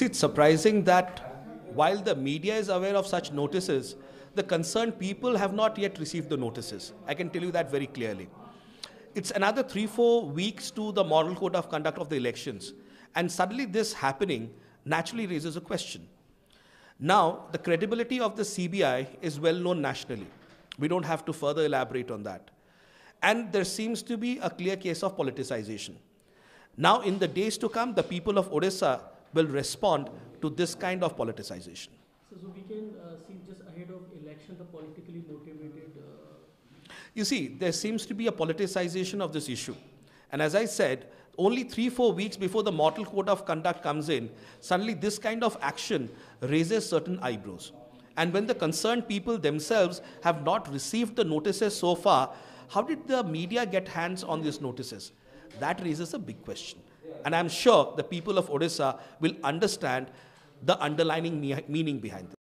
It's surprising that while the media is aware of such notices, the concerned people have not yet received the notices. I can tell you that very clearly. It's another 3-4 weeks to the Model Code of Conduct of the elections, and suddenly this happening naturally raises a question. Now, the credibility of the CBI is well known nationally. We don't have to further elaborate on that. And there seems to be a clear case of politicization. Now, in the days to come, the people of Odisha will respond to this kind of politicization. So we can see just ahead of election the politically motivated... You see, there seems to be a politicization of this issue. And as I said, only 3-4 weeks before the Model Code of Conduct comes in, suddenly this kind of action raises certain eyebrows. And when the concerned people themselves have not received the notices so far, how did the media get hands on these notices? That raises a big question. And I'm sure the people of Odisha will understand the underlying meaning behind this.